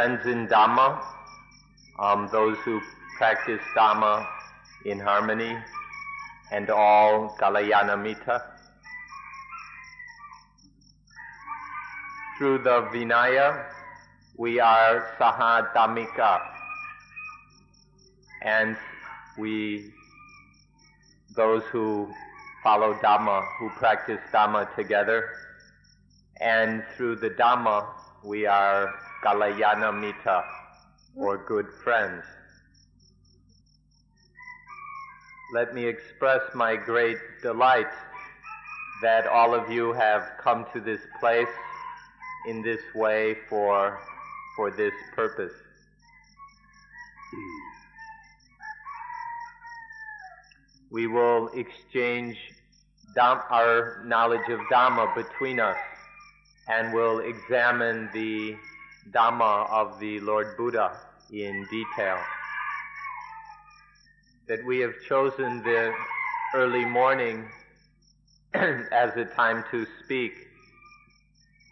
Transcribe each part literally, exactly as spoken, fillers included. friends in Dhamma, um, those who practice Dhamma in harmony, and all Kalyāṇa-mitta. Through the Vinaya, we are Sahadhamika, and we, those who follow Dhamma, who practice Dhamma together, and through the Dhamma, we are Kalyāṇa-mitta, or good friends. Let me express my great delight that all of you have come to this place in this way for, for this purpose. We will exchange dham- our knowledge of Dhamma between us, and we'll examine the Dhamma of the Lord Buddha in detail. That we have chosen the early morning as a time to speak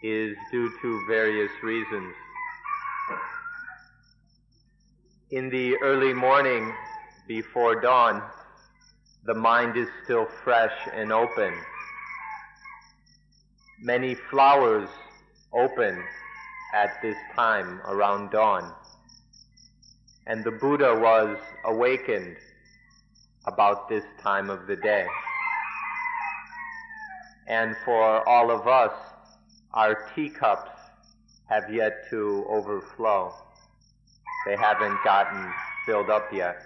is due to various reasons. In the early morning, before dawn, the mind is still fresh and open. Many flowers open at this time around dawn. And the Buddha was awakened about this time of the day. And for all of us, our teacups have yet to overflow. They haven't gotten filled up yet.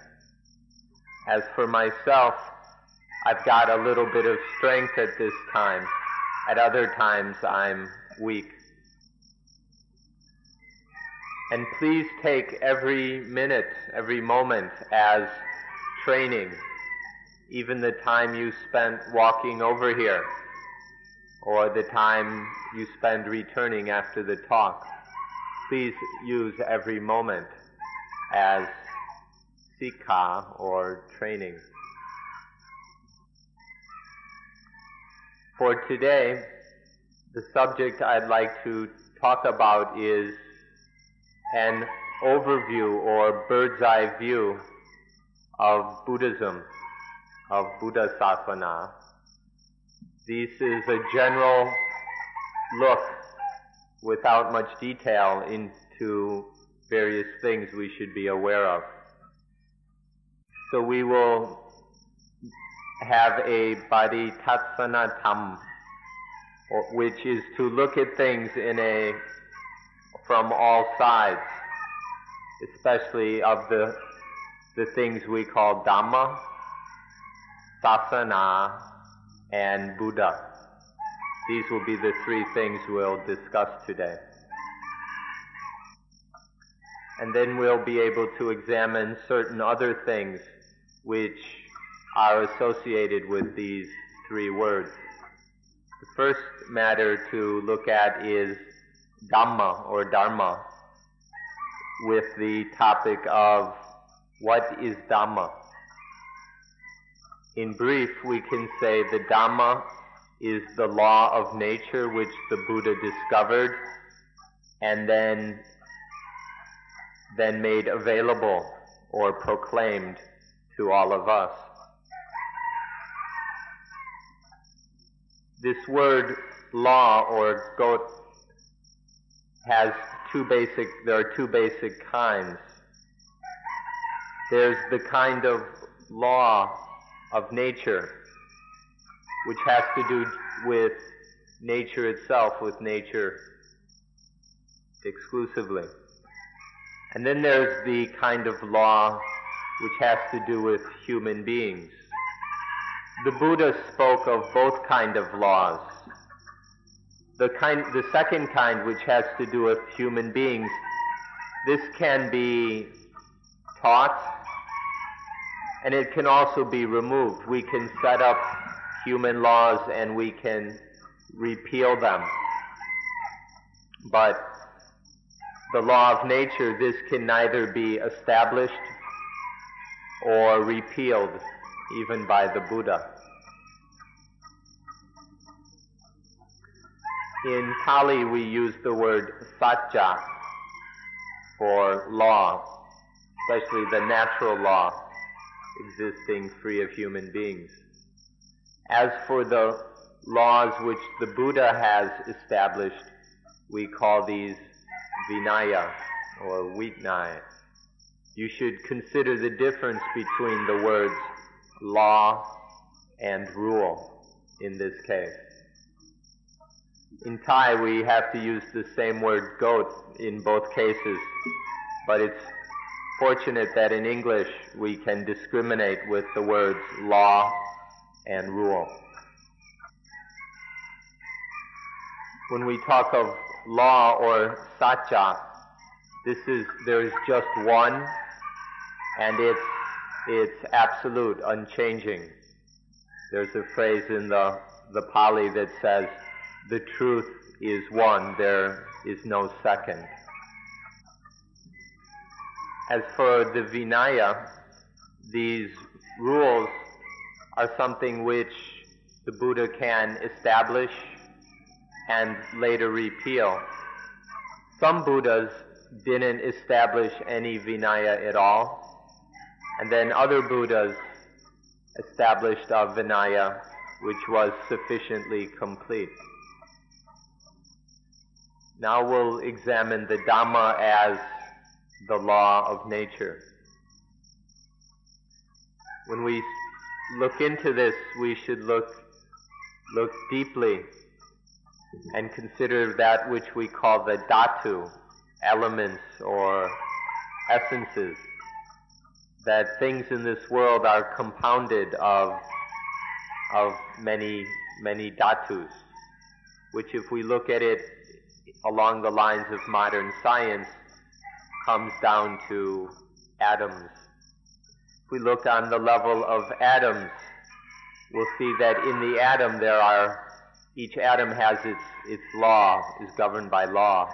As for myself, I've got a little bit of strength at this time. At other times, I'm weak. And please take every minute, every moment as training. Even the time you spent walking over here, or the time you spend returning after the talk, please use every moment as sikha or training. For today, the subject I'd like to talk about is an overview or bird's eye view of Buddhism, of Buddha-sāthana. This is a general look without much detail into various things we should be aware of. So we will have a Badhi-tatsana-tam, which is to look at things in a from all sides, especially of the the things we call Dhamma, Sāsana, and Buddha. These will be the three things we'll discuss today. And then we'll be able to examine certain other things which are associated with these three words. The first matter to look at is Dhamma or Dharma, with the topic of what is Dhamma? In brief, we can say the Dhamma is the law of nature which the Buddha discovered and then, then made available or proclaimed to all of us. This word law or got has two basic, there are two basic kinds. There's the kind of law of nature, which has to do with nature itself, with nature exclusively. And then there's the kind of law which has to do with human beings. The Buddha spoke of both kind of laws. The kind, the second kind, which has to do with human beings, this can be taught, and it can also be removed. We can set up human laws and we can repeal them. But the law of nature, this can neither be established or repealed, even by the Buddha. In Pali, we use the word Sacca, for law, especially the natural law existing free of human beings. As for the laws which the Buddha has established, we call these Vinaya or Vitnaya. You should consider the difference between the words law and rule in this case. In Thai, we have to use the same word goat in both cases, but it's fortunate that in English we can discriminate with the words law and rule. When we talk of law or sacca, this is, there is just one, and it's, it's absolute, unchanging. There's a phrase in the, the Pali that says, the truth is one, there is no second. As for the Vinaya, these rules are something which the Buddha can establish and later repeal. Some Buddhas didn't establish any Vinaya at all, and then other Buddhas established a Vinaya which was sufficiently complete. Now we'll examine the Dhamma as the law of nature. When we look into this, we should look, look deeply and consider that which we call the Dhatu, elements or essences, that things in this world are compounded of, of many, many Dhatus, which if we look at it along the lines of modern science, comes down to atoms. If we look on the level of atoms, we'll see that in the atom there are, each atom has its, its law, is governed by law.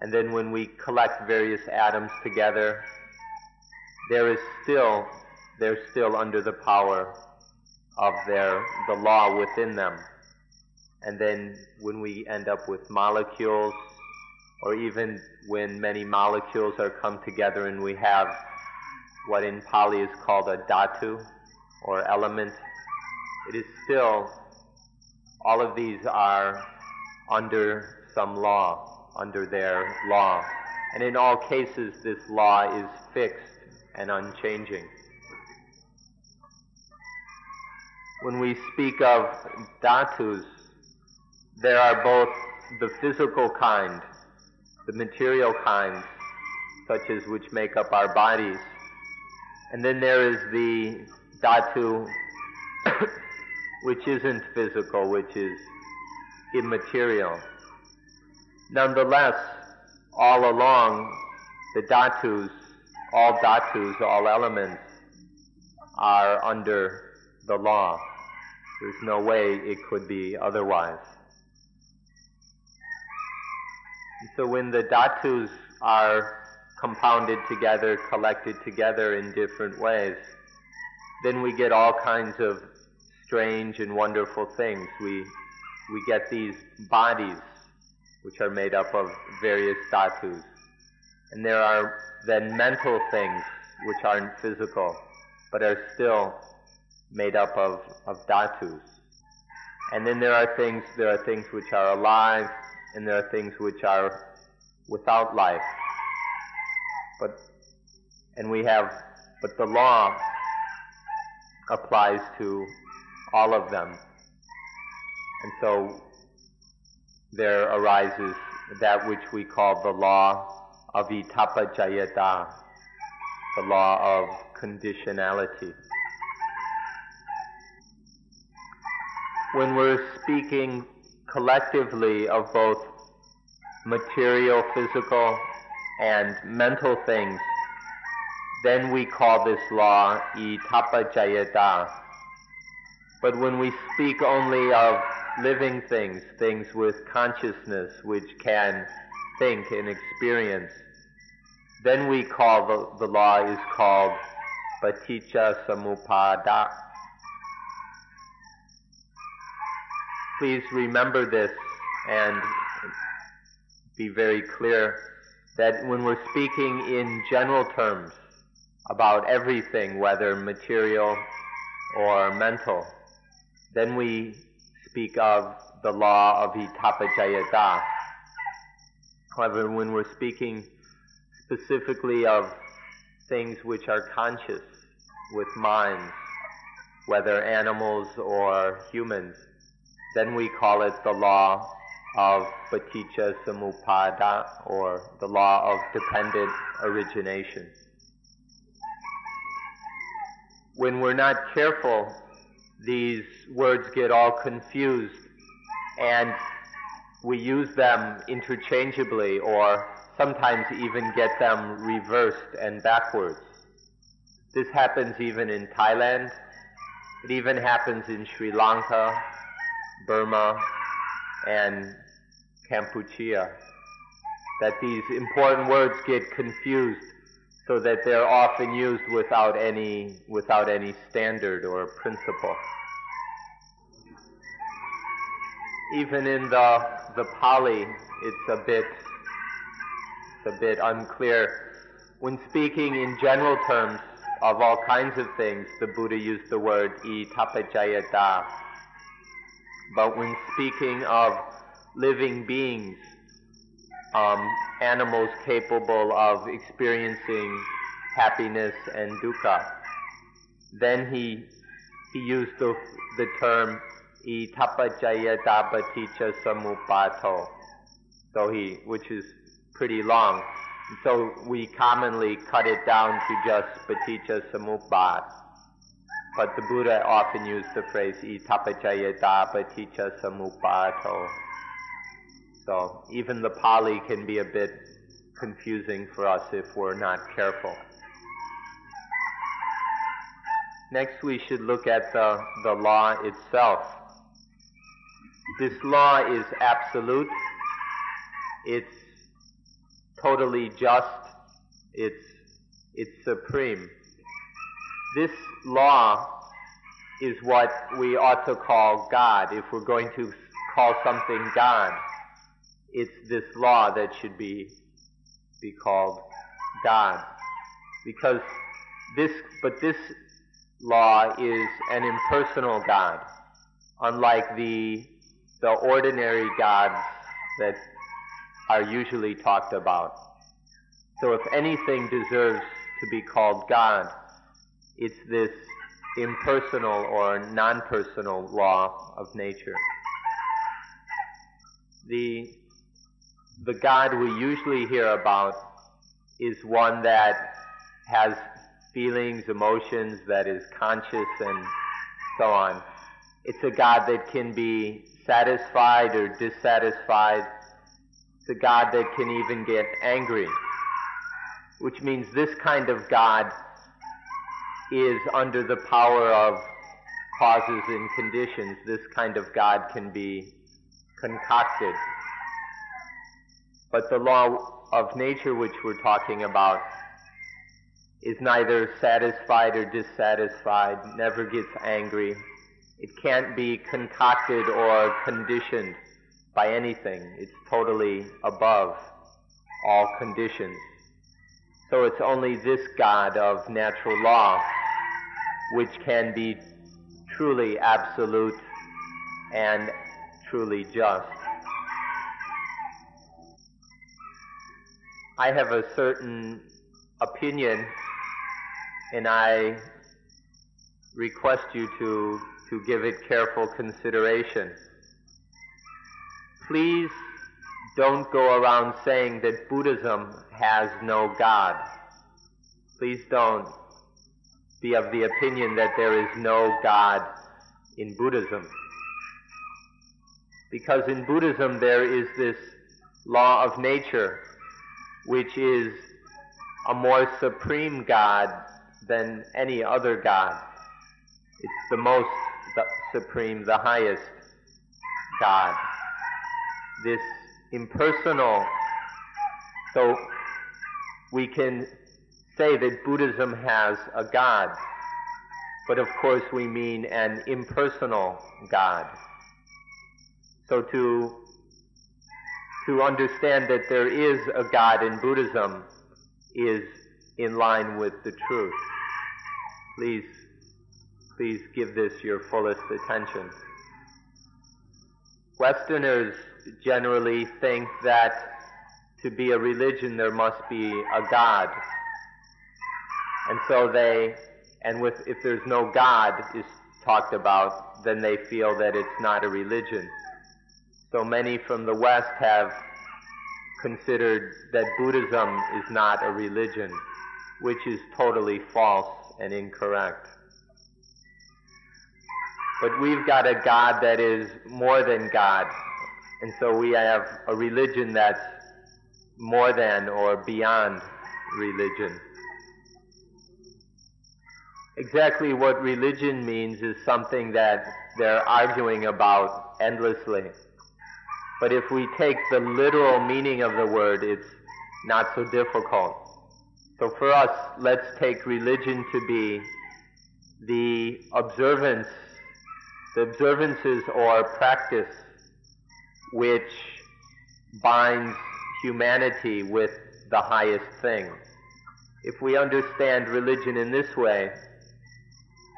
And then when we collect various atoms together, there is still, they're still under the power of their, the law within them. And then when we end up with molecules, or even when many molecules are come together and we have what in Pali is called a dhatu, or element, it is still, all of these are under some law, under their law. And in all cases, this law is fixed and unchanging. When we speak of dhatus, there are both the physical kind, the material kinds, such as which make up our bodies, and then there is the dhatu, which isn't physical, which is immaterial. Nonetheless, all along, the dhatus, all dhatus, all elements, are under the law. There's no way it could be otherwise. So when the dhatus are compounded together, collected together in different ways, then we get all kinds of strange and wonderful things. We we get these bodies, which are made up of various dhatus. And there are then mental things, which aren't physical, but are still made up of, of dhatus. And then there are things, there are things which are alive, and there are things which are without life. But, and we have, but the law applies to all of them. And so there arises that which we call the law of idappaccayata, the law of conditionality. When we're speaking collectively of both material, physical, and mental things, then we call this law idappaccayata. But when we speak only of living things, things with consciousness which can think and experience, then we call the, the law is called paticca samuppāda. Please remember this and be very clear that when we're speaking in general terms about everything, whether material or mental, then we speak of the law of idappaccayata. However, when we're speaking specifically of things which are conscious with minds, whether animals or humans, then we call it the law of paticca samuppāda, or the law of dependent origination. When we're not careful, these words get all confused, and we use them interchangeably, or sometimes even get them reversed and backwards. This happens even in Thailand. It even happens in Sri Lanka, Burma, and Cambodia, that these important words get confused so that they're often used without any, without any standard or principle. Even in the, the Pali, it's a bit, it's a bit unclear. When speaking in general terms of all kinds of things, the Buddha used the word idappaccayata. But when speaking of living beings, um, animals capable of experiencing happiness and dukkha, then he he used the, the term idappaccayata paticca samuppato, so he, which is pretty long. So we commonly cut it down to just paticca samuppāda. But the Buddha often used the phrase idappaccayata paticca samuppāto. So even the Pali can be a bit confusing for us if we're not careful. Next, we should look at the, the law itself. This law is absolute. It's totally just. It's, it's supreme. This law is what we ought to call God. If we're going to call something God, it's this law that should be, be called God. Because this, but this law is an impersonal God, unlike the, the ordinary gods that are usually talked about. So if anything deserves to be called God, it's this impersonal or non-personal law of nature. The, the God we usually hear about is one that has feelings, emotions, that is conscious, and so on. It's a God that can be satisfied or dissatisfied. It's a God that can even get angry, which means this kind of God is under the power of causes and conditions. This kind of God can be concocted. But the law of nature which we're talking about is neither satisfied or dissatisfied, never gets angry. It can't be concocted or conditioned by anything. It's totally above all conditions. So it's only this God of natural law which can be truly absolute and truly just. I have a certain opinion, and I request you to, to give it careful consideration. Please don't go around saying that Buddhism has no God. Please don't be of the opinion that there is no God in Buddhism. Because in Buddhism there is this law of nature, which is a more supreme God than any other God. It's the most supreme, the highest God. This impersonal, so we can say that Buddhism has a God, but of course we mean an impersonal God. So to to understand that there is a God in Buddhism is in line with the truth. Please, please give this your fullest attention. Westerners generally think that to be a religion there must be a God. And so they, and with, if there's no God is talked about, then they feel that it's not a religion. So many from the West have considered that Buddhism is not a religion, which is totally false and incorrect. But we've got a God that is more than God, and so we have a religion that's more than or beyond religion. Exactly what religion means is something that they're arguing about endlessly. But if we take the literal meaning of the word, it's not so difficult. So for us, let's take religion to be the observance, the observances or practice which binds humanity with the highest thing. If we understand religion in this way,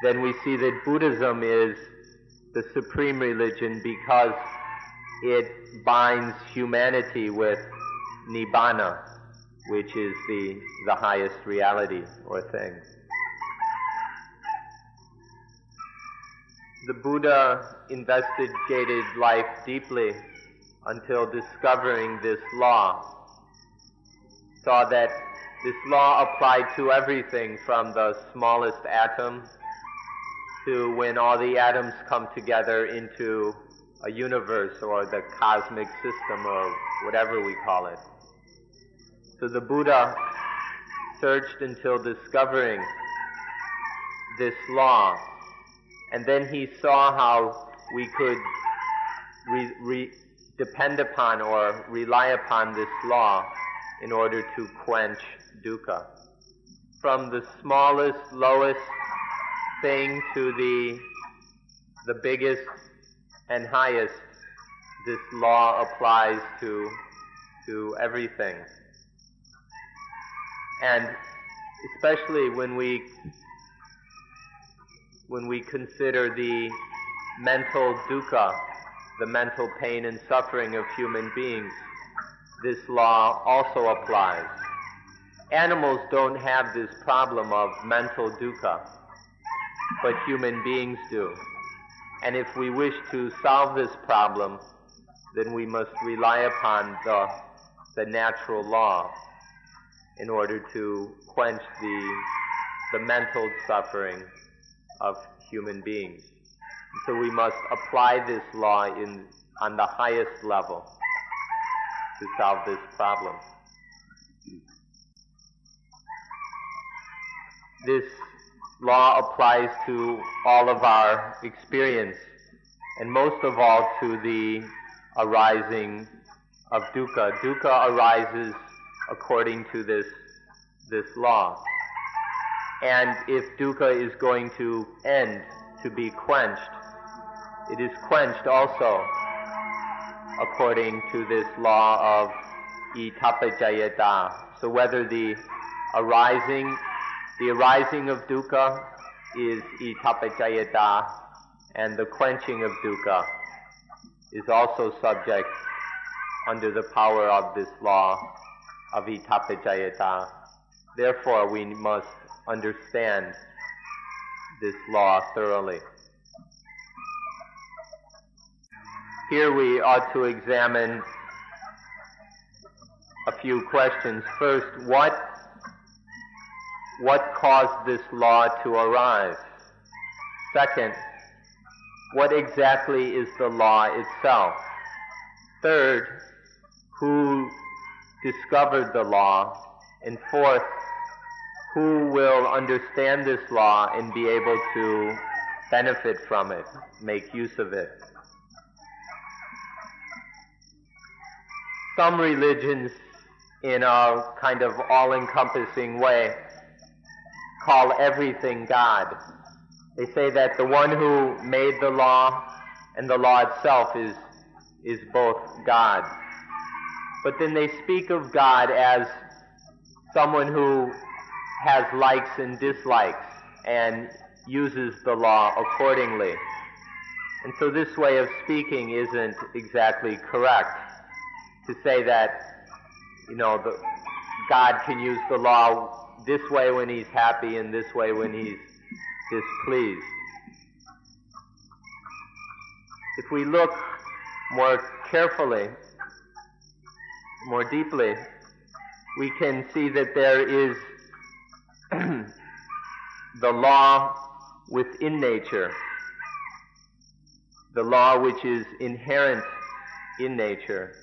then we see that Buddhism is the supreme religion because it binds humanity with Nibbāna, which is the, the highest reality or thing. The Buddha investigated life deeply until discovering this law, saw that this law applied to everything from the smallest atom to when all the atoms come together into a universe or the cosmic system or whatever we call it. So the Buddha searched until discovering this law, and then he saw how we could re- re- depend upon or rely upon this law in order to quench dukkha. From the smallest, lowest thing to the, the biggest and highest, this law applies to, to everything. And especially when we when we consider the mental dukkha, the mental pain and suffering of human beings, this law also applies. Animals don't have this problem of mental dukkha, but human beings do. And if we wish to solve this problem, then we must rely upon the, the natural law in order to quench the, the mental suffering of human beings. So we must apply this law in, on the highest level to solve this problem. This law applies to all of our experience, and most of all to the arising of dukkha. Dukkha arises according to this, this law. And if dukkha is going to end, to be quenched, it is quenched also according to this law of idappaccayata. So whether the arising, the arising of dukkha is idappaccayata, and the quenching of dukkha is also subject under the power of this law of idappaccayata. Therefore, we must understand this law thoroughly. Here we ought to examine a few questions. First, what, what caused this law to arise? Second, what exactly is the law itself? Third, who discovered the law? And fourth, who will understand this law and be able to benefit from it, make use of it? Some religions, in a kind of all-encompassing way, call everything God. They say that the one who made the law and the law itself is, is both God. but then they speak of God as someone who has likes and dislikes and uses the law accordingly. And so this way of speaking isn't exactly correct. To say that, you know, the, God can use the law this way when he's happy and this way when he's displeased. If we look more carefully, more deeply, we can see that there is the law within nature, the law which is inherent in nature,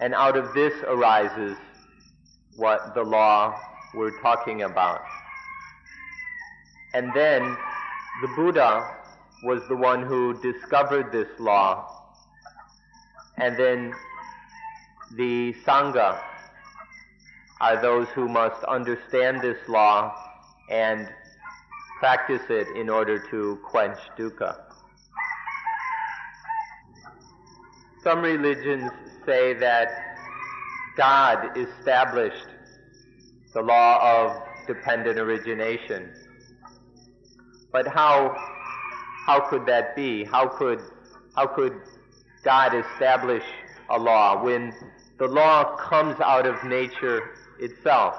and out of this arises what the law we're talking about. And then the Buddha was the one who discovered this law, and then the Sangha are those who must understand this law and practice it in order to quench dukkha. Some religions say that God established the law of dependent origination. But how how could that be? How could how could God establish a law when the law comes out of nature itself?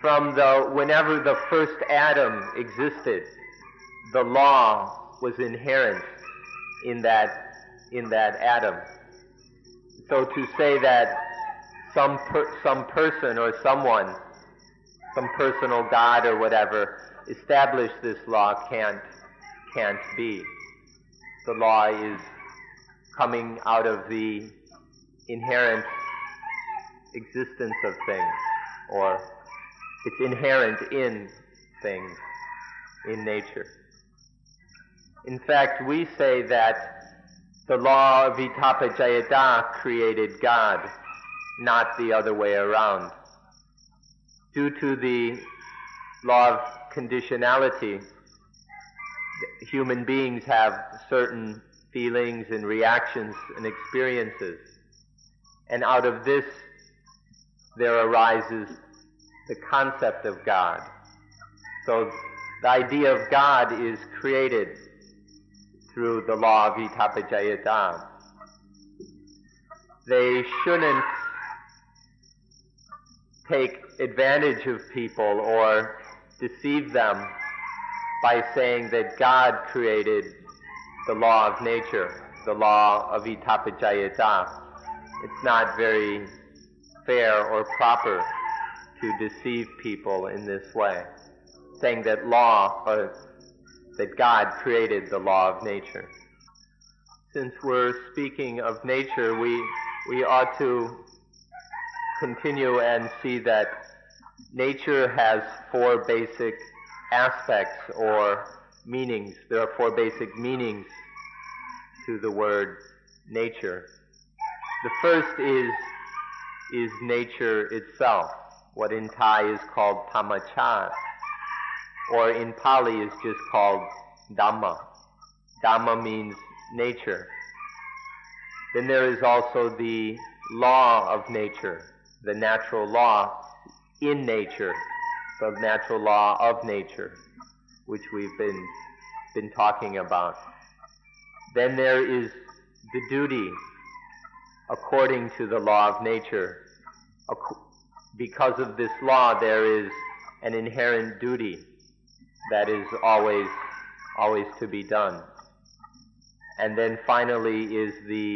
From the whenever the first Adam existed, the law was inherent in that in that Adam. So to say that some per, some person or someone, some personal God or whatever, established this law can't can't be. The law is coming out of the inherent existence of things, or it's inherent in things, in nature. In fact, we say that the law of idappaccayata created God, not the other way around. Due to the law of conditionality, human beings have certain feelings and reactions and experiences, and out of this there arises the concept of God. So the idea of God is created through the law of idappaccayata. They shouldn't take advantage of people or deceive them by saying that God created the law of nature, the law of idappaccayata. It's not very fair or proper to deceive people in this way, saying that law, or that God created the law of nature. Since we're speaking of nature, we we ought to continue and see that nature has four basic aspects or meanings. There are four basic meanings to the word nature. The first is is nature itself. What in Thai is called Dhammachat, or in Pali is just called Dhamma. Dhamma means nature. Then there is also the law of nature, the natural law in nature, the natural law of nature, which we've been, been talking about. Then there is the duty according to the law of nature. Ac- Because of this law, there is an inherent duty that is always, always to be done. And then finally is the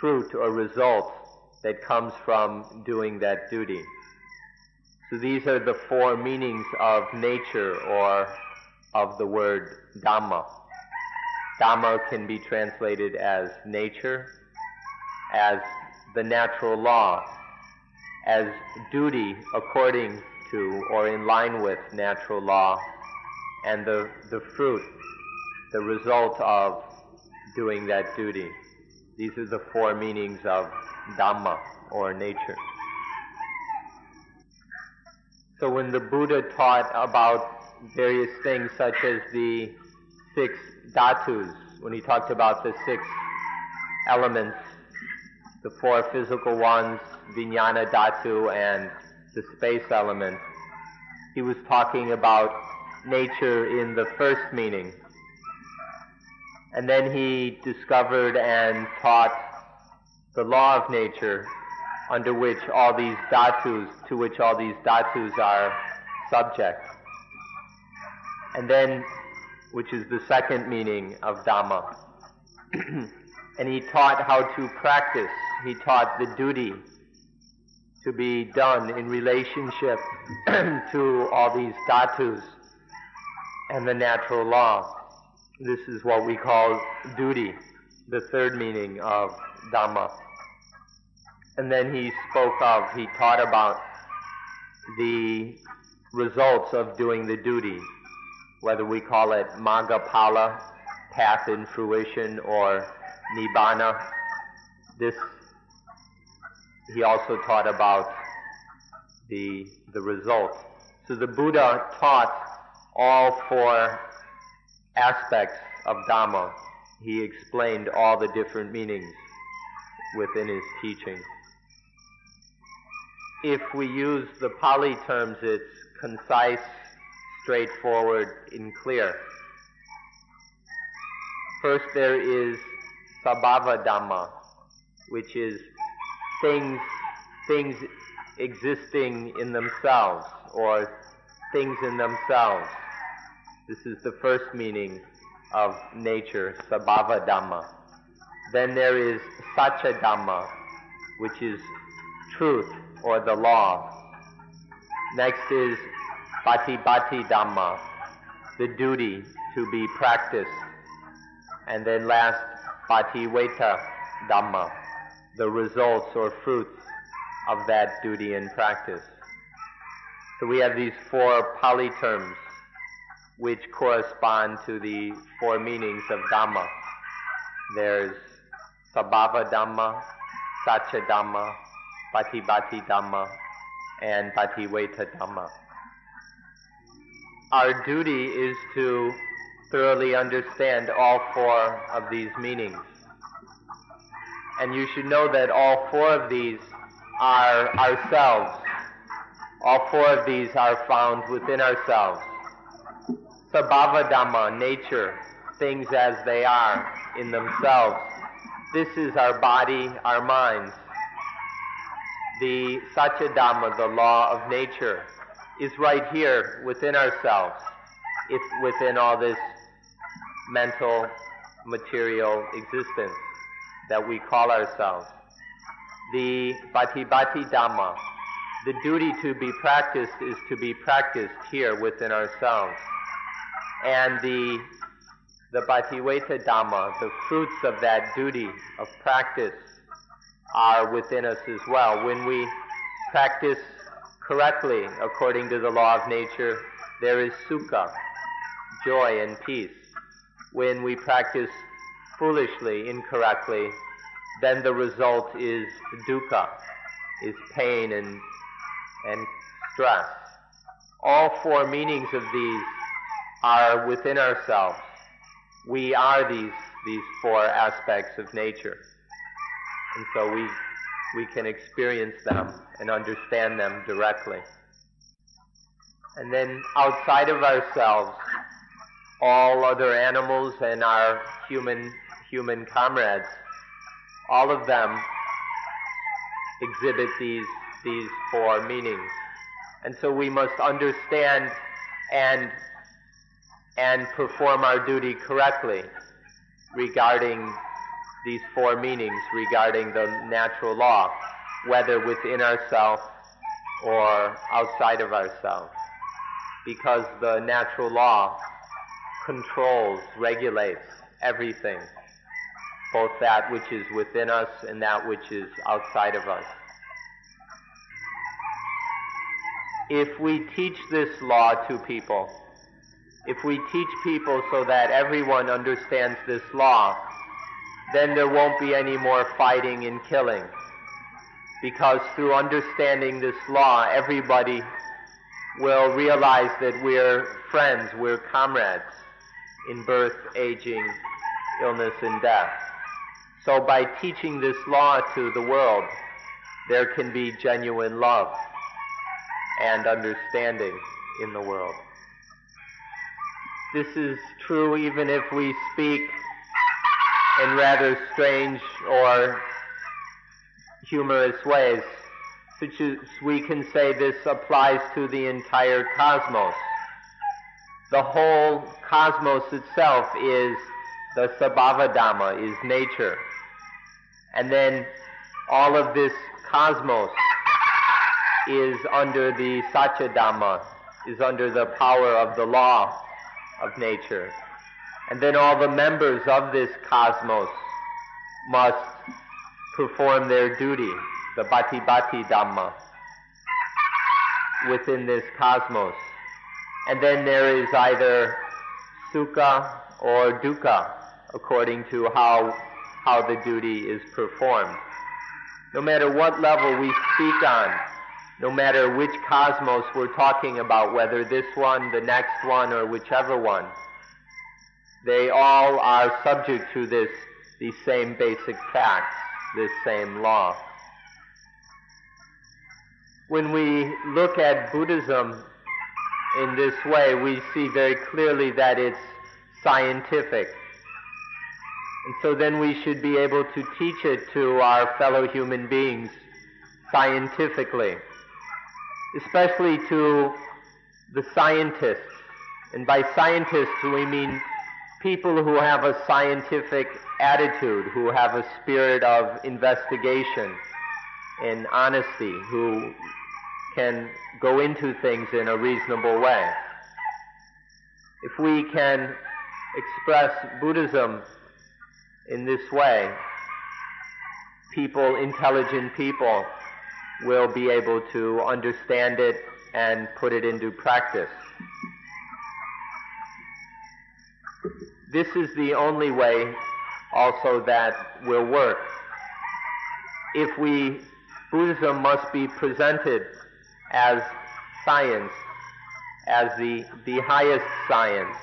fruit or result that comes from doing that duty. So these are the four meanings of nature or of the word Dhamma. Dhamma can be translated as nature, as the natural law, as duty according to or in line with natural law, and the, the fruit, the result of doing that duty. These are the four meanings of Dhamma or nature. So when the Buddha taught about various things such as the six Dhatus, when he talked about the six elements the four physical ones, Vijnana, Dhatu, and the space element. He was talking about nature in the first meaning. And then he discovered and taught the law of nature, under which all these dhatus, to which all these dhatus are subject. And then, which is the second meaning of Dhamma. And he taught how to practice. He taught the duty to be done in relationship to all these dhatus and the natural law. This is what we call duty, the third meaning of Dhamma. And then he spoke of, he taught about the results of doing the duty, whether we call it Magga Phala, path in fruition, or Nibbāna. This, he also taught about the, the result. So the Buddha taught all four aspects of Dhamma. He explained all the different meanings within his teaching. If we use the Pali terms, it's concise, straightforward, and clear. First, there is Sabhava-dhamma, which is things, things existing in themselves, or things in themselves. This is the first meaning of nature, Sabhava-dhamma. Then there is Sacca Dhamma, which is truth or the law. Next is Patibhata Dhamma, the duty to be practiced. And then last, Paṭivedha Dhamma, the results or fruits of that duty and practice. So we have these four Pali terms which correspond to the four meanings of Dhamma. There's Sabhava Dhamma, Sacca Dhamma, Paṭivedha Dhamma, and Paṭivedha Dhamma. Our duty is to thoroughly understand all four of these meanings. And you should know that all four of these are ourselves. All four of these are found within ourselves. Sabhava Dhamma, nature, things as they are in themselves. This is our body, our minds. The Sacca Dhamma, the law of nature, is right here within ourselves. It's within all this mental, material existence that we call ourselves. The Paṭivedha Dhamma, the duty to be practiced is to be practiced here within ourselves. And the The Paṭivedha Dhamma, the fruits of that duty of practice, are within us as well. When we practice correctly according to the law of nature, there is sukha, joy and peace. When we practice foolishly, incorrectly, then the result is dukkha, is pain and, and stress. All four meanings of these are within ourselves. We are these these four aspects of nature, and so we we can experience them and understand them directly. And then outside of ourselves, all other animals and our human human comrades, all of them exhibit these these four meanings, and so we must understand and. and perform our duty correctly regarding these four meanings, regarding the natural law, whether within ourselves or outside of ourselves, because the natural law controls, regulates everything, both that which is within us and that which is outside of us. If we teach this law to people, if we teach people so that everyone understands this law, then there won't be any more fighting and killing. Because through understanding this law, everybody will realize that we're friends, we're comrades in birth, aging, illness, and death. So by teaching this law to the world, there can be genuine love and understanding in the world. This is true even if we speak in rather strange or humorous ways, such as we can say this applies to the entire cosmos. The whole cosmos itself is the Sabhava-dhamma, is nature. And then all of this cosmos is under the Sacca Dhamma, is under the power of the law of nature. And then all the members of this cosmos must perform their duty, the Patibhata Dhamma, within this cosmos. And then there is either sukha or dukkha, according to how, how the duty is performed. No matter what level we speak on, no matter which cosmos we're talking about, whether this one, the next one, or whichever one, they all are subject to this, these same basic facts, this same law. When we look at Buddhism in this way, we see very clearly that it's scientific. And so then we should be able to teach it to our fellow human beings scientifically, especially to the scientists. And by scientists, we mean people who have a scientific attitude, who have a spirit of investigation and honesty, who can go into things in a reasonable way. If we can express Buddhism in this way, people, intelligent people, will be able to understand it and put it into practice. This is the only way also that will work. If we, Buddhism must be presented as science, as the, the highest science.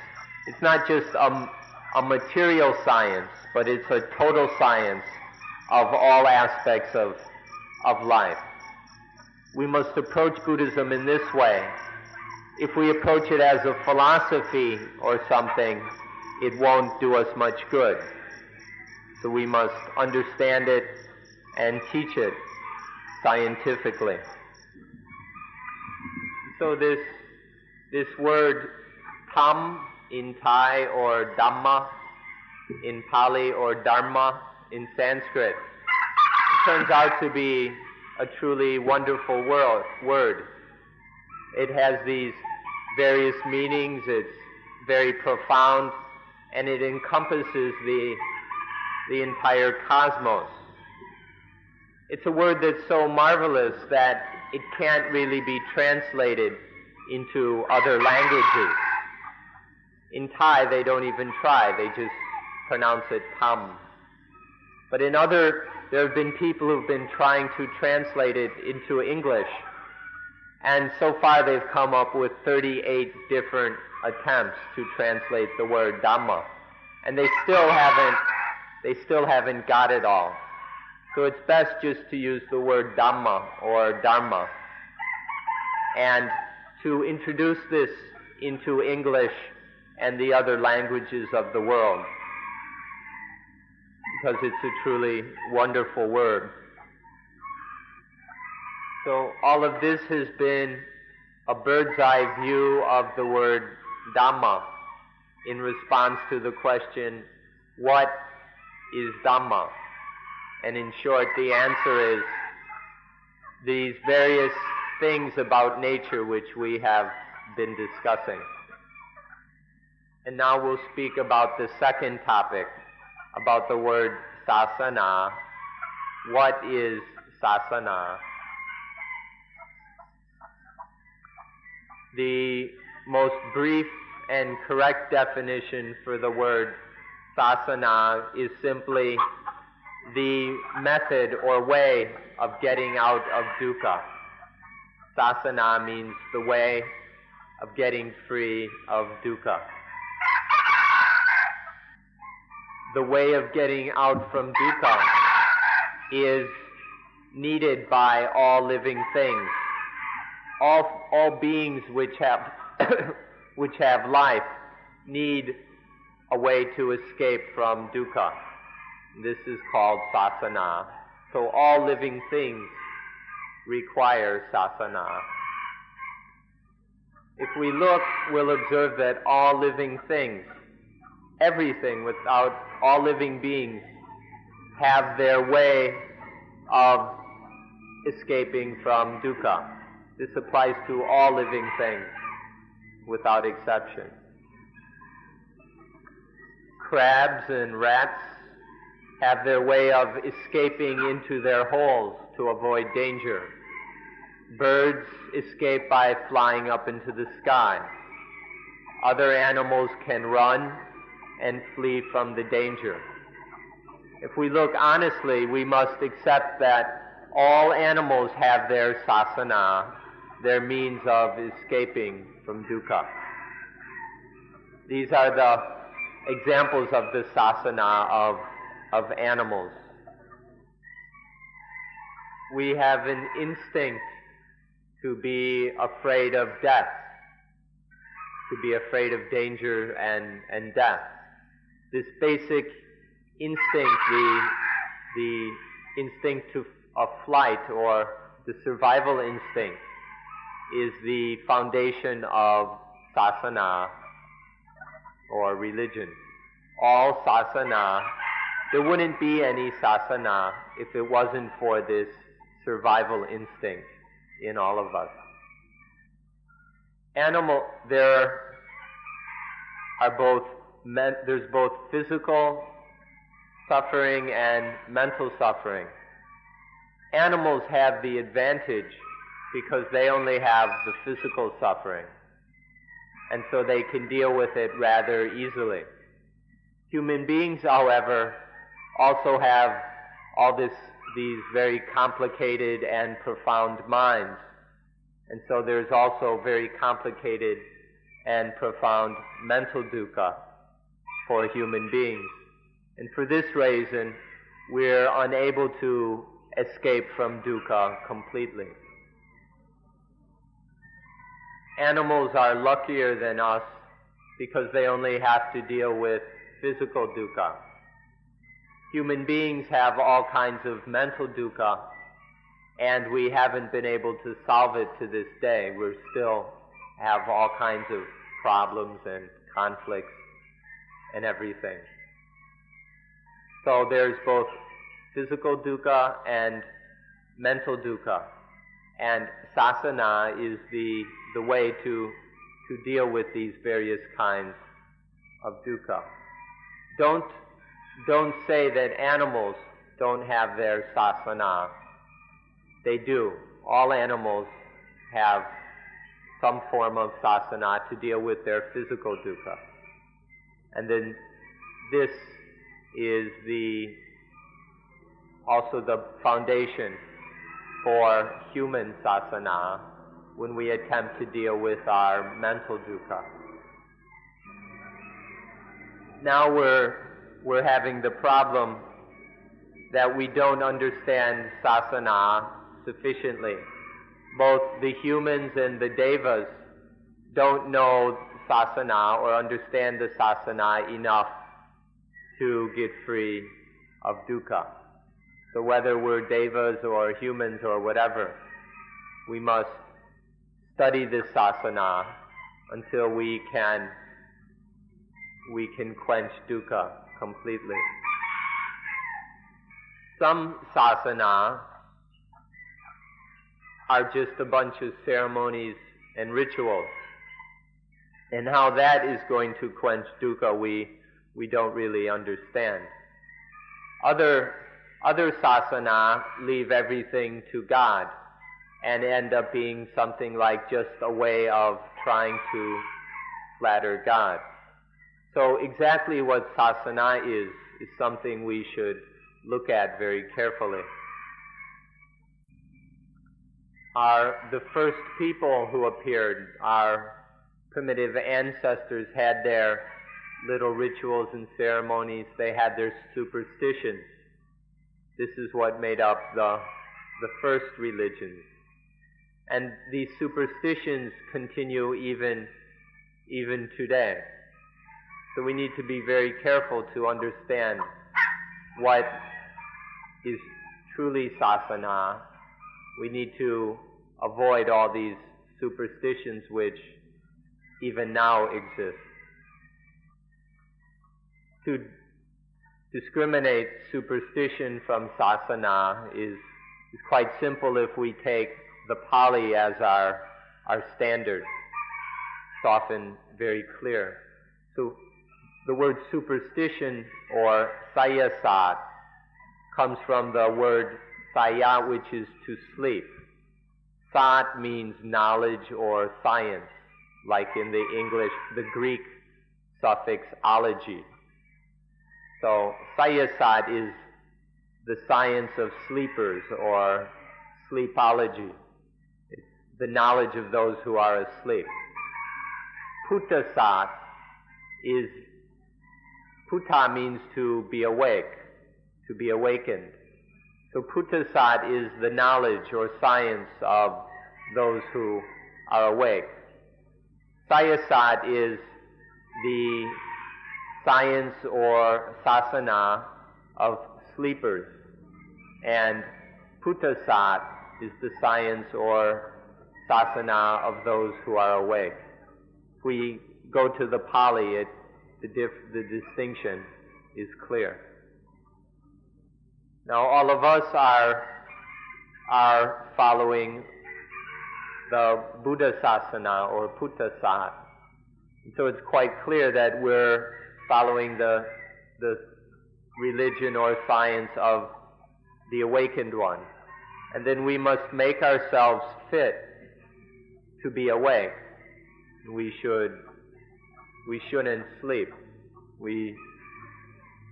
It's not just a, a material science, but it's a total science of all aspects of, of life. We must approach Buddhism in this way. If we approach it as a philosophy or something, it won't do us much good. So we must understand it and teach it scientifically. So this, this word tam in Thai, or Dhamma in Pali, or Dharma in Sanskrit, it turns out to be a truly wonderful word. It has these various meanings, it's very profound, and it encompasses the, the entire cosmos. It's a word that's so marvelous that it can't really be translated into other languages. In Thai, they don't even try, they just pronounce it tam. But in other, there have been people who've been trying to translate it into English, and so far they've come up with thirty-eight different attempts to translate the word Dhamma, and they still haven't, they still haven't got it all. So it's best just to use the word Dhamma or Dharma, and to introduce this into English and the other languages of the world, because it's a truly wonderful word. So all of this has been a bird's eye view of the word Dhamma in response to the question, what is Dhamma? And in short, the answer is these various things about nature which we have been discussing. And now we'll speak about the second topic, about the word sāsana. What is sāsana? The most brief and correct definition for the word sāsana is simply the method or way of getting out of dukkha. Sāsana means the way of getting free of dukkha. the way of getting out from dukkha is needed by all living things. All, all beings which have which have life need a way to escape from dukkha. This is called sāsana. So all living things require sāsana. If we look, we'll observe that all living things, everything without all living beings, have their way of escaping from dukkha. This applies to all living things without exception. Crabs and rats have their way of escaping into their holes to avoid danger. Birds escape by flying up into the sky. Other animals can run and flee from the danger. If we look honestly, we must accept that all animals have their sāsana, their means of escaping from dukkha. These are the examples of the sāsana of, of animals. We have an instinct to be afraid of death, to be afraid of danger and, and death. This basic instinct, the, the instinct to, of flight or the survival instinct, is the foundation of sāsana or religion. All sāsana, there wouldn't be any sāsana if it wasn't for this survival instinct in all of us. Animal, there are both, there's both physical suffering and mental suffering. Animals have the advantage because they only have the physical suffering, and so they can deal with it rather easily. Human beings, however, also have all this, these very complicated and profound minds, and so there's also very complicated and profound mental dukkha for human beings. And for this reason, we're unable to escape from dukkha completely. Animals are luckier than us because they only have to deal with physical dukkha. Human beings have all kinds of mental dukkha, and we haven't been able to solve it to this day. We still have all kinds of problems and conflicts and everything. So there's both physical dukkha and mental dukkha, and sāsana is the the way to to deal with these various kinds of dukkha. Don't don't say that animals don't have their sāsana. They do. All animals have some form of sāsana to deal with their physical dukkha, and then this is the also the foundation for human sāsana when we attempt to deal with our mental dukkha. Now we're, we're having the problem that we don't understand sāsana sufficiently. Both the humans and the devas don't know sāsana or understand the sāsana enough to get free of dukkha. So whether we're devas or humans or whatever, we must study this sāsana until we can we can quench dukkha completely. Some sāsana are just a bunch of ceremonies and rituals, and how that is going to quench dukkha we we don't really understand. Other Other sāsana leave everything to God and end up being something like just a way of trying to flatter God. So exactly what sāsana is, is something we should look at very carefully. Our, the first people who appeared, our primitive ancestors, had their little rituals and ceremonies, they had their superstitions. This is what made up the, the first religions. And these superstitions continue even, even today. So we need to be very careful to understand what is truly sāsana. We need to avoid all these superstitions which even now exist. To discriminate superstition from sāsana is, is quite simple if we take the Pali as our, our standard. It's often very clear. So the word superstition or sayasāt comes from the word saya, which is to sleep. Sāt means knowledge or science, like in the English, the Greek suffix ology. So sayasāt is the science of sleepers or sleepology. It's the knowledge of those who are asleep. Puttasāt is, putta means to be awake, to be awakened. So puttasāt is the knowledge or science of those who are awake. Sayasāt is the science or sāsana of sleepers, and puttasāt is the science or sāsana of those who are awake. If we go to the Pali, it, the, diff, the distinction is clear. Now all of us are, are following the Buddha-sāthana or puttasāt, so it's quite clear that we're following the, the religion or science of the awakened one. And then we must make ourselves fit to be awake. We should, we shouldn't sleep. We,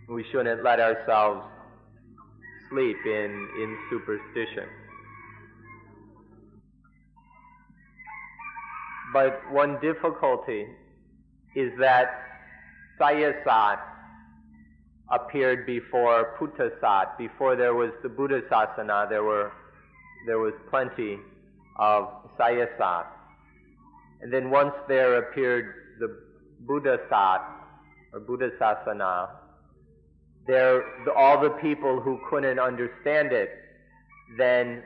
we shouldn't let ourselves sleep in, in superstition. But one difficulty is that sayasāt appeared before puttasāt. Before there was the Buddha-sāthana, there were there was plenty of sayasāt. And then once there appeared the Buddha-sāt or Buddha-sāthana, there all the people who couldn't understand it then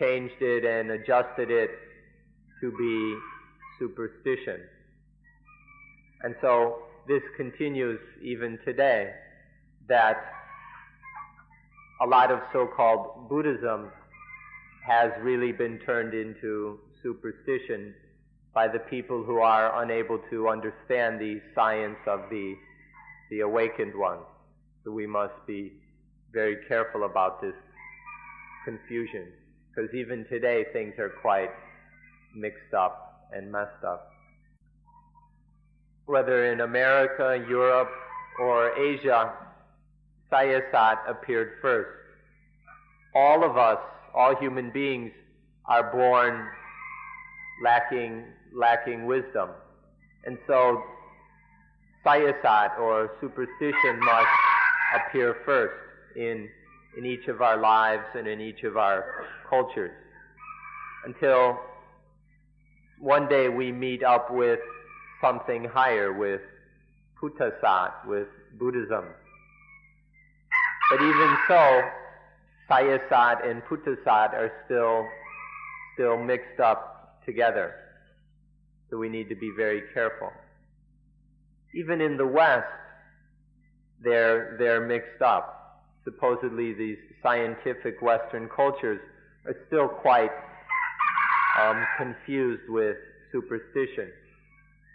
changed it and adjusted it to be superstition. And so this continues even today, that a lot of so-called Buddhism has really been turned into superstition by the people who are unable to understand the science of the, the awakened one. So we must be very careful about this confusion, because even today things are quite mixed up and messed up. Whether in America, Europe, or Asia, sayasāt appeared first. All of us, all human beings, are born lacking, lacking wisdom. And so sayasāt or superstition must appear first in, in each of our lives and in each of our cultures, until one day we meet up with something higher, with puttasāt, with Buddhism. But even so, sayasāt and puttasāt are still, still mixed up together. So we need to be very careful. Even in the West, they're, they're mixed up. Supposedly these scientific Western cultures are still quite um, confused with superstition.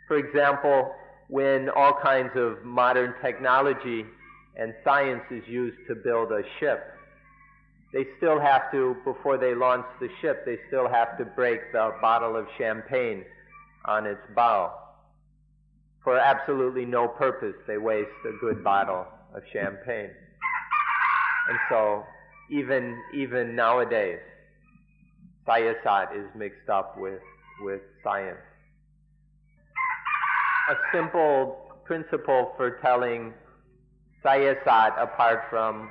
For example, when all kinds of modern technology and science is used to build a ship, they still have to, before they launch the ship, they still have to break the bottle of champagne on its bow. For absolutely no purpose, they waste a good bottle of champagne. And so, even, even nowadays, sayasāt is mixed up with, with science. A simple principle for telling sayasāt apart from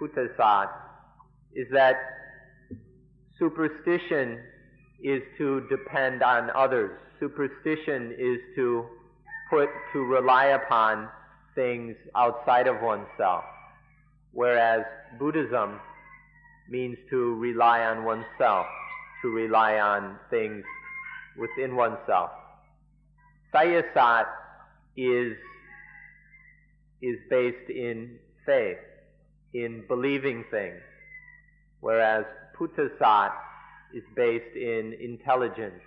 puttasāt is that superstition is to depend on others. Superstition is to put, to rely upon things outside of oneself, whereas Buddhism means to rely on oneself, to rely on things within oneself. Sayasāt is, is based in faith, in believing things, whereas puttasāt is based in intelligence,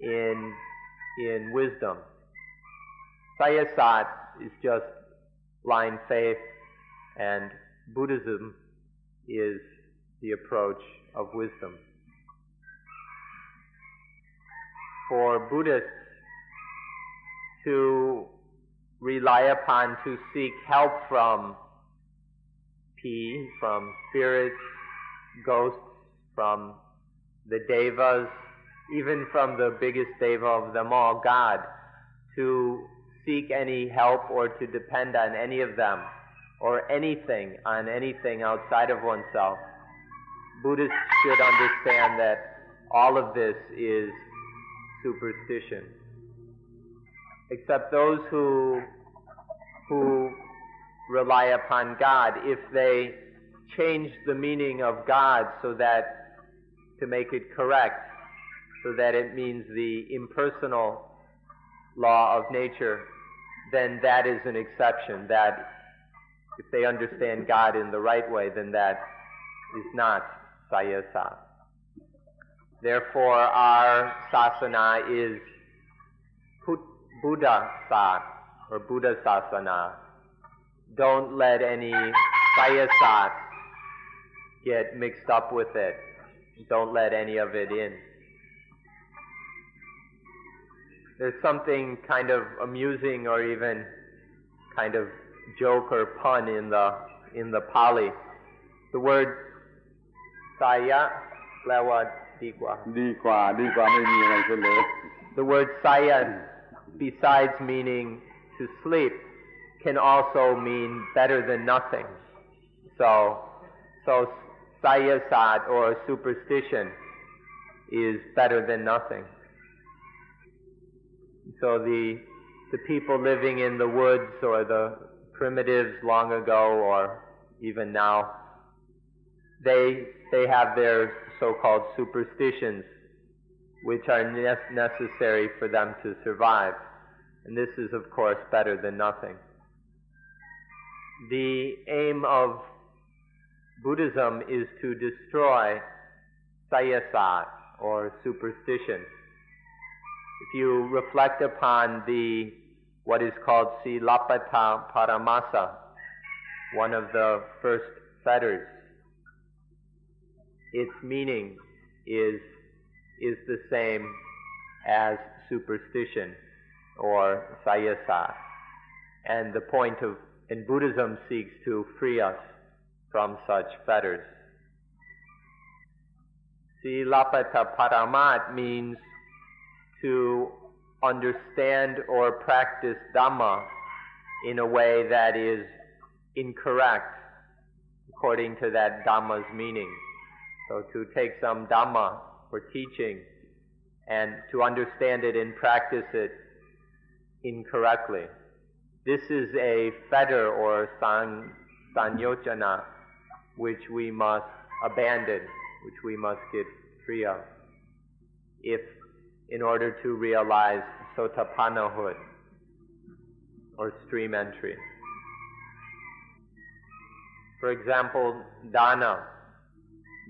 in, in wisdom. Sayasāt is just blind faith, and Buddhism is the approach of wisdom. For Buddhists to rely upon, to seek help from P, from spirits, ghosts, from the devas, even from the biggest deva of them all, God, to seek any help or to depend on any of them or anything, on anything outside of oneself. Buddhists should understand that all of this is superstition. Except those who who rely upon God, if they change the meaning of God so that, to make it correct, so that it means the impersonal law of nature, then that is an exception. That if they understand God in the right way, then that is not sayasāt. Therefore, our sāsana is Buddha-sāt, or Buddha-sāthana. Don't let any sayasāt get mixed up with it. Don't let any of it in. There's something kind of amusing or even kind of joke or pun in the in the Pali. The word saya, the word saya, besides meaning to sleep, can also mean better than nothing. So, so sayasāt or superstition is better than nothing. So the the people living in the woods or the primitives long ago or even now, they they have their so-called superstitions, which are ne- necessary for them to survive. And this is, of course, better than nothing. The aim of Buddhism is to destroy sayasāt or superstition. If you reflect upon the what is called sīlabbata-parāmāsa, one of the first fetters, its meaning is is the same as superstition or sayasāt. And the point of, and Buddhism seeks to free us from such fetters. Sīlabbata-parāmāsa means to understand or practice Dhamma in a way that is incorrect according to that Dhamma's meaning. So to take some Dhamma for teaching and to understand it and practice it incorrectly. This is a fetter or san, sanyojana which we must abandon, which we must get free of, if in order to realize sotapanahood, or stream entry. For example, dana,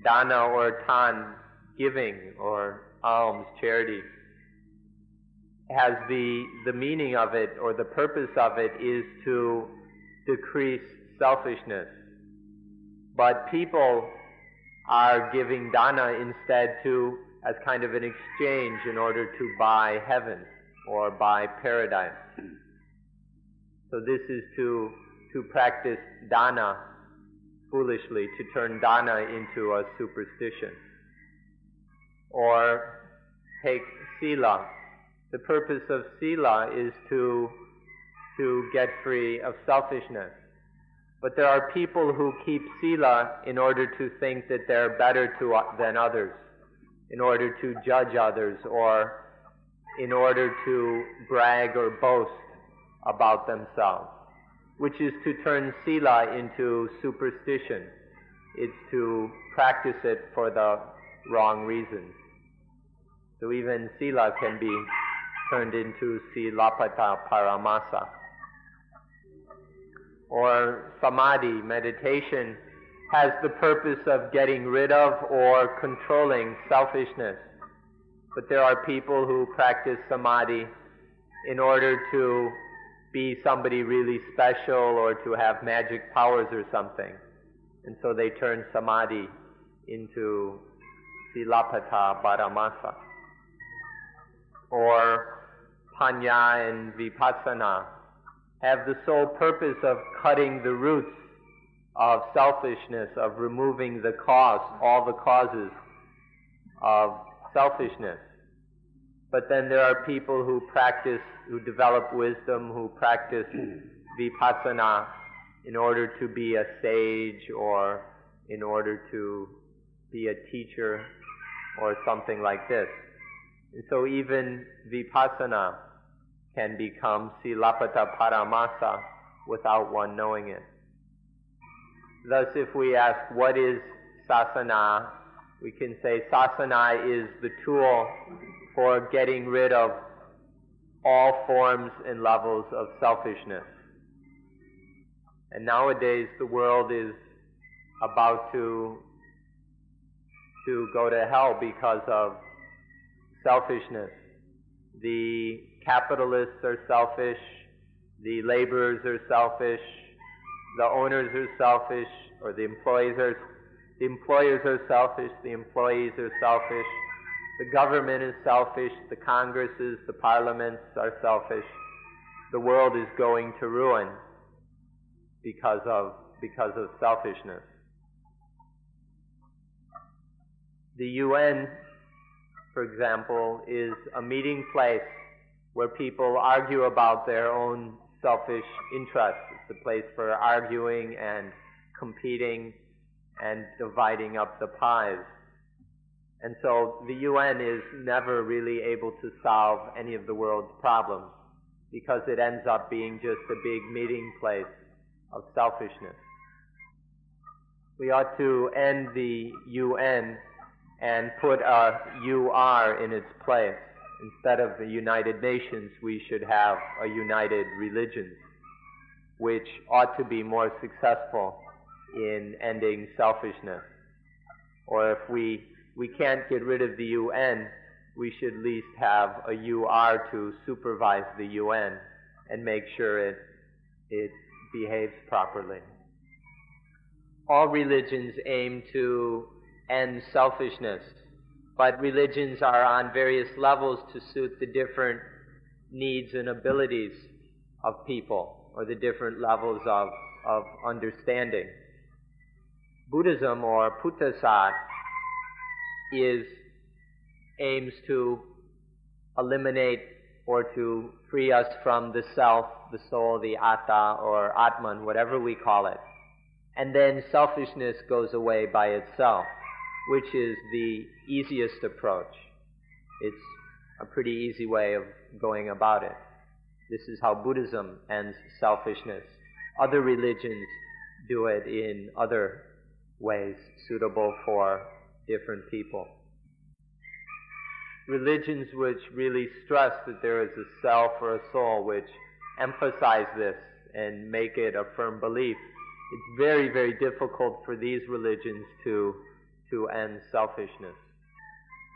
dana or tan, giving or alms, charity, has the, the meaning of it, or the purpose of it is to decrease selfishness. But people are giving dana instead to as kind of an exchange in order to buy heaven or buy paradise. So this is to to practice dana foolishly, to turn dana into a superstition. Or take sila. The purpose of sila is to to get free of selfishness. But there are people who keep sila in order to think that they're better to, uh, than others, in order to judge others, or in order to brag or boast about themselves, which is to turn sila into superstition. It's to practice it for the wrong reasons. So even sila can be turned into sīlabbata-parāmāsa. Or samadhi, meditation, has the purpose of getting rid of or controlling selfishness. But there are people who practice samadhi in order to be somebody really special or to have magic powers or something. And so they turn samadhi into sīlabbata-parāmāsa. Or panya and vipassana have the sole purpose of cutting the roots of selfishness, of removing the cause, all the causes of selfishness. But then there are people who practice, who develop wisdom, who practice vipassana in order to be a sage or in order to be a teacher or something like this. And so even vipassana can become sīlabbata-parāmāsa without one knowing it. Thus, if we ask, what is sāsana? We can say sāsana is the tool for getting rid of all forms and levels of selfishness. And nowadays, the world is about to, to go to hell because of selfishness. The capitalists are selfish, the laborers are selfish, the owners are selfish, or the employees are, the employers are selfish, the employees are selfish, the government is selfish, the congresses, the parliaments are selfish. The world is going to ruin because of, because of selfishness. The U N, for example, is a meeting place where people argue about their own selfish interests. It's a place for arguing and competing and dividing up the pies. And so the U N is never really able to solve any of the world's problems because it ends up being just a big meeting place of selfishness. We ought to end the U N and put a U R in its place. Instead of the United Nations, we should have a United Religions, which ought to be more successful in ending selfishness. Or if we, we can't get rid of the U N, we should at least have a U R to supervise the U N and make sure it, it behaves properly. All religions aim to end selfishness, but religions are on various levels to suit the different needs and abilities of people, or the different levels of, of understanding. Buddhism, or Buddha-sāthana, is aims to eliminate or to free us from the self, the soul, the atta, or atman, whatever we call it. And then selfishness goes away by itself, which is the easiest approach. It's a pretty easy way of going about it. This is how Buddhism ends selfishness. Other religions do it in other ways suitable for different people. Religions which really stress that there is a self or a soul, which emphasize this and make it a firm belief, it's very, very difficult for these religions to to end selfishness.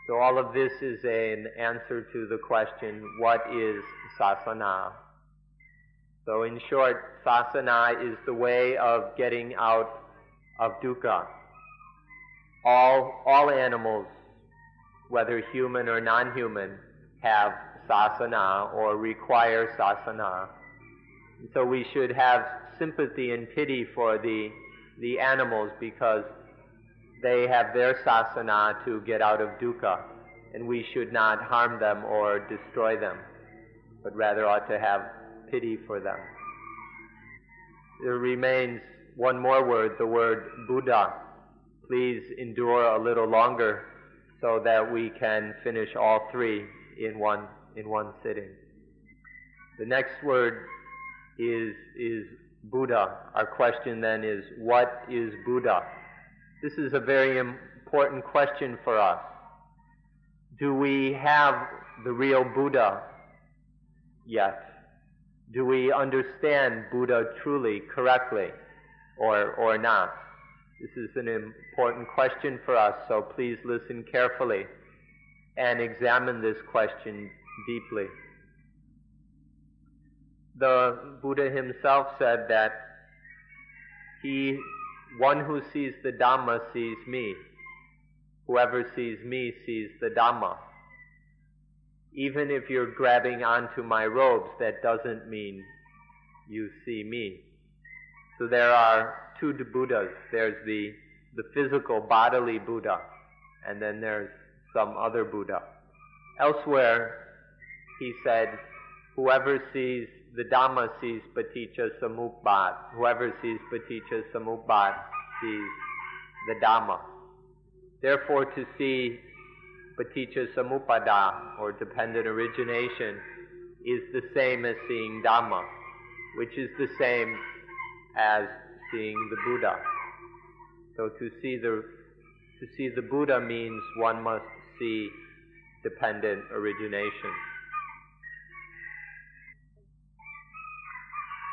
So all of this is an answer to the question, what is sāsana? So in short, sāsana is the way of getting out of dukkha. All, all animals, whether human or non-human, have sāsana or require sāsana. So we should have sympathy and pity for the, the animals, because they have their sāsana to get out of dukkha, and we should not harm them or destroy them, but rather ought to have pity for them. There remains one more word, the word Buddha. Please endure a little longer so that we can finish all three in one in one sitting. The next word is is Buddha. Our question then is, what is Buddha? This is a very important question for us. Do we have the real Buddha yet? Do we understand Buddha truly, correctly, or or not? This is an important question for us, so please listen carefully and examine this question deeply. The Buddha himself said that he, one who sees the Dhamma sees me. Whoever sees me sees the Dhamma. Even if you're grabbing onto my robes, that doesn't mean you see me. So there are two Buddhas. There's the, the physical, bodily Buddha, and then there's some other Buddha. Elsewhere, he said, whoever sees the Dhamma sees paticca samuppāda. Whoever sees paticca samuppāda sees the Dhamma. Therefore, to see paticca samuppada, or dependent origination, is the same as seeing Dhamma, which is the same as seeing the Buddha. So to see the to see the Buddha means one must see dependent origination.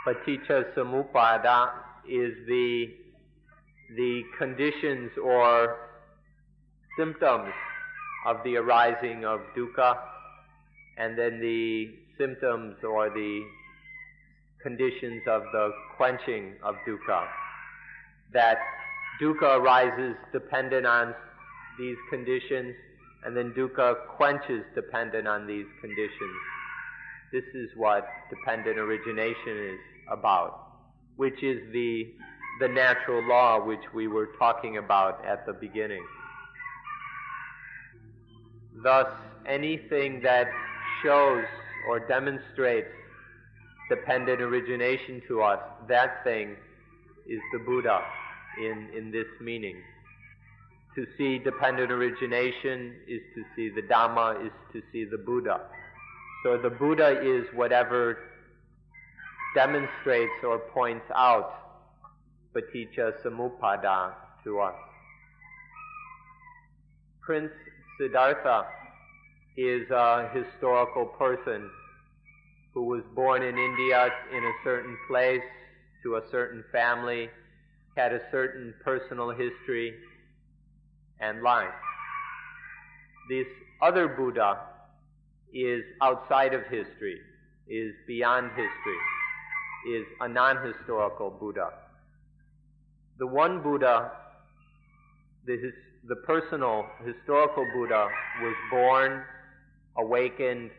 Paticca samuppada is the the conditions or symptoms of the arising of dukkha, and then the symptoms or the conditions of the quenching of dukkha. That dukkha arises dependent on these conditions, and then dukkha quenches dependent on these conditions. This is what dependent origination is about, which is the the natural law which we were talking about at the beginning. Thus, anything that shows or demonstrates dependent origination to us, that thing is the Buddha in, in this meaning. To see dependent origination is to see the Dhamma, is to see the Buddha. So the Buddha is whatever demonstrates or points out paticca samuppada to us. Prince Siddhartha is a historical person who was born in India in a certain place, to a certain family, had a certain personal history and life. This other Buddha is outside of history, is beyond history, is a non-historical Buddha. The one Buddha, the his The personal, historical Buddha, was born, awakened,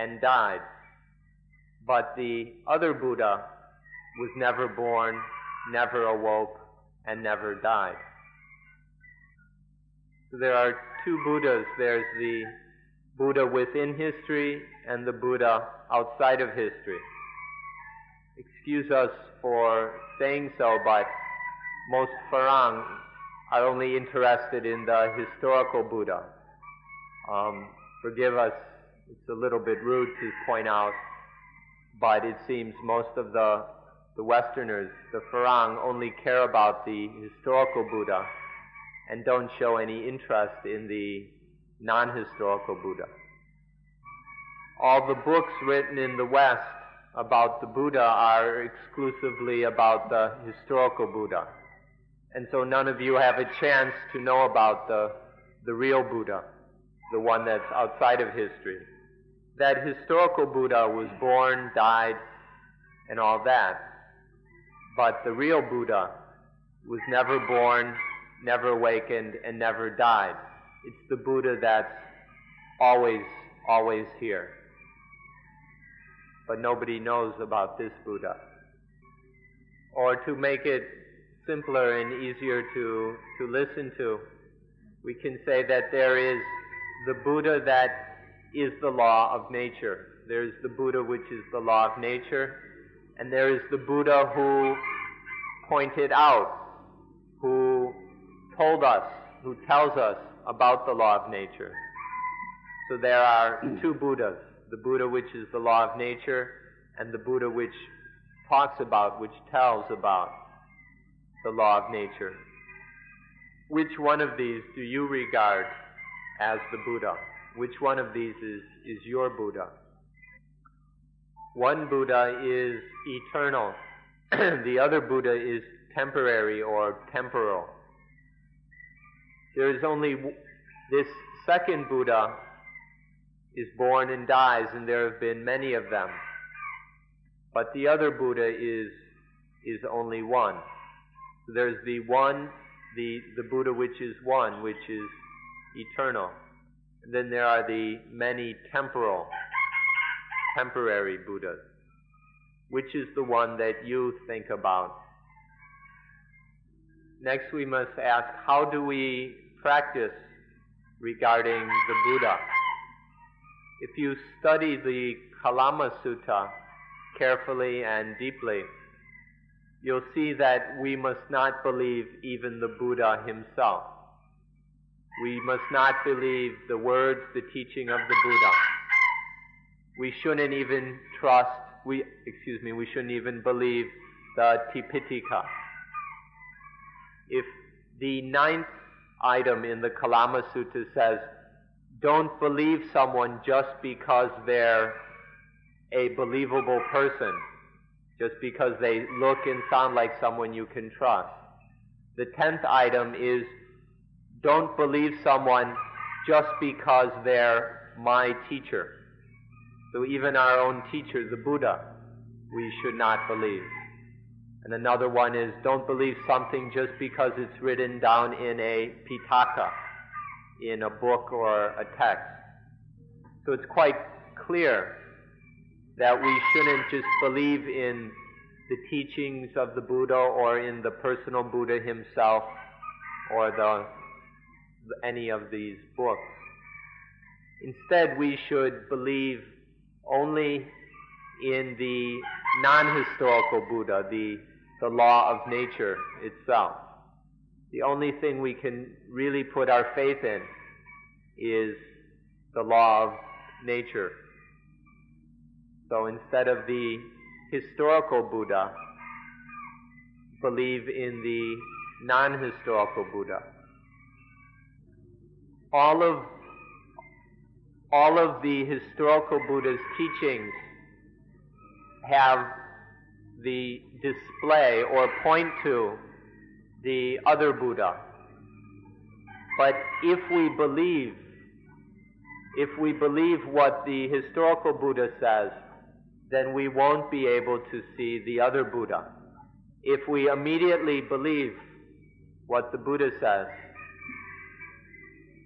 and died. But the other Buddha was never born, never awoke, and never died. So there are two Buddhas. There's the Buddha within history and the Buddha outside of history. Excuse us for saying so, but most Farang are only interested in the historical Buddha. Um, forgive us, it's a little bit rude to point out, but it seems most of the the Westerners, the Farang, only care about the historical Buddha and don't show any interest in the non-historical Buddha. All the books written in the West about the Buddha are exclusively about the historical Buddha. And so none of you have a chance to know about the the real Buddha, the one that's outside of history. That historical Buddha was born, died, and all that. But the real Buddha was never born, never awakened, and never died. It's the Buddha that's always, always here. But nobody knows about this Buddha. Or to make it simpler and easier to, to listen to, we can say that there is the Buddha that is the law of nature, There is the Buddha, which is the law of nature, and there is the Buddha who pointed out, who told us, who tells us about the law of nature. So there are two Buddhas, the Buddha which is the law of nature, and the Buddha which talks about, which tells about the law of nature. Which one of these do you regard as the Buddha? Which one of these is, is your Buddha? One Buddha is eternal. The other Buddha is temporary or temporal. There is only w- this second Buddha is born and dies, and there have been many of them. But the other Buddha is is only one. So there's the one, the, the Buddha which is one, which is eternal. And then there are the many temporal, temporary Buddhas. Which is the one that you think about? Next we must ask, how do we practice regarding the Buddha? If you study the Kalama Sutta carefully and deeply, you'll see that we must not believe even the Buddha himself. We must not believe the words, the teaching of the Buddha. We shouldn't even trust, we, excuse me, we shouldn't even believe the Tipiṭaka. If the ninth item in the Kalama Sutta says, don't believe someone just because they're a believable person, just because they look and sound like someone you can trust. The tenth item is, don't believe someone just because they're my teacher. So even our own teacher, the Buddha, we should not believe. And another one is, don't believe something just because it's written down in a Pitaka, in a book or a text. So it's quite clear that we shouldn't just believe in the teachings of the Buddha or in the personal Buddha himself or the any of these books. Instead, we should believe only in the non-historical Buddha, the, the law of nature itself. The only thing we can really put our faith in is the law of nature. So instead of the historical Buddha, believe in the non-historical Buddha. All of, all of the historical Buddha's teachings have the display or point to the other Buddha. But if we believe, if we believe what the historical Buddha says, then we won't be able to see the other Buddha. If we immediately believe what the Buddha says,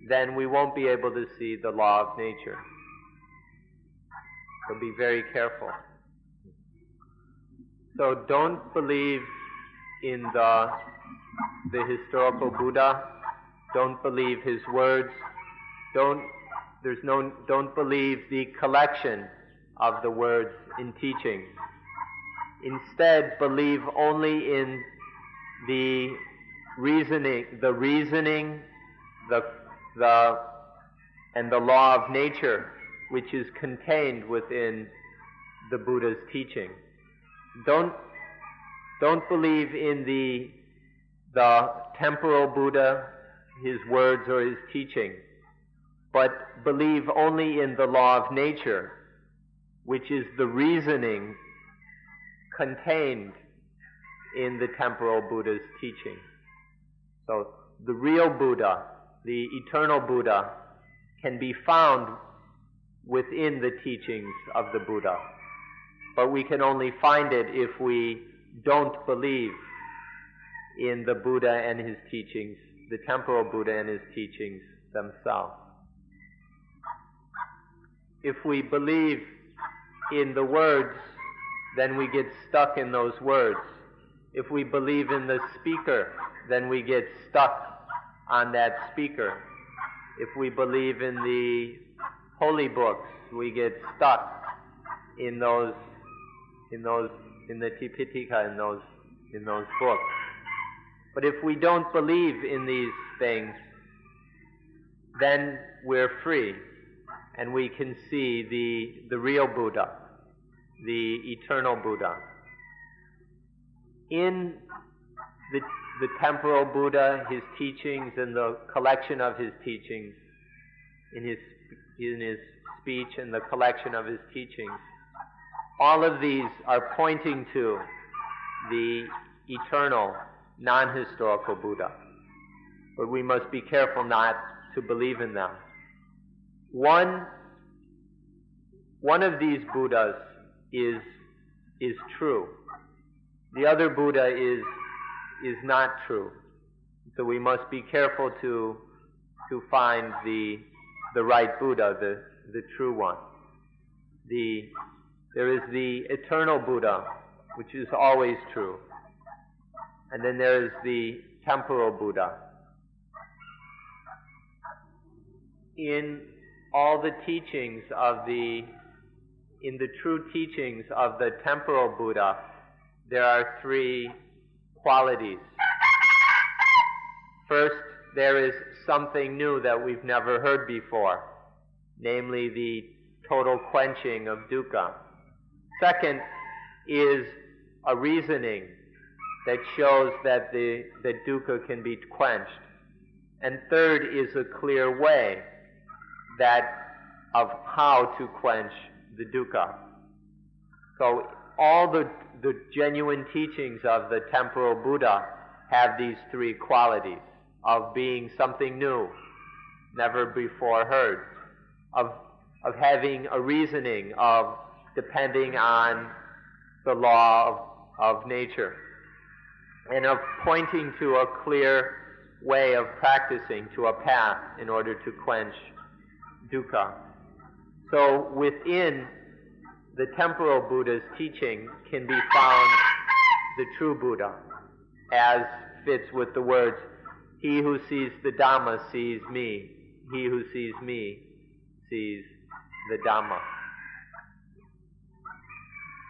then we won't be able to see the law of nature. So be very careful. So don't believe in the, the historical Buddha. Don't believe his words. Don't, there's no, don't believe the collection of the words and teachings. Instead, believe only in the reasoning, the reasoning, the the and the law of nature, which is contained within the Buddha's teaching. Don't don't believe in the the temporal Buddha, his words or his teaching, but believe only in the law of nature, which is the reasoning contained in the temporal Buddha's teaching. So the real Buddha, the eternal Buddha, can be found within the teachings of the Buddha. But we can only find it if we don't believe in the Buddha and his teachings, the temporal Buddha and his teachings themselves. If we believe in the words, then we get stuck in those words. If we believe in the speaker, then we get stuck on that speaker. If we believe in the holy books, we get stuck in those, in those, in the Tipiṭaka, in those, in those books. But if we don't believe in these things, then we're free, and we can see the the real Buddha, the eternal Buddha. In the the temporal Buddha, his teachings, and the collection of his teachings, in his in his speech and the collection of his teachings, all of these are pointing to the eternal, non-historical Buddha. But we must be careful not to believe in them. One, one of these Buddhas is is true. The other Buddha is is not true. So we must be careful to to find the the right Buddha, the, the true one. The there is the eternal Buddha, which is always true. And then there is the temporal Buddha. In all the teachings of the, in the true teachings of the temporal Buddha, there are three qualities. First, there is something new that we've never heard before, namely the total quenching of dukkha. Second is a reasoning that shows that the that dukkha can be quenched. And third is a clear way that of how to quench the dukkha. So all the, the genuine teachings of the temporal Buddha have these three qualities of being something new, never before heard, of of having a reasoning, of depending on the law of, of nature, and of pointing to a clear way of practicing, to a path in order to quench dukkha. So within the temporal Buddha's teaching can be found the true Buddha, as fits with the words, "He who sees the Dhamma sees me. He who sees me sees the Dhamma."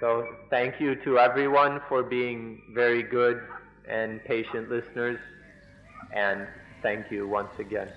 So thank you to everyone for being very good and patient listeners, and thank you once again.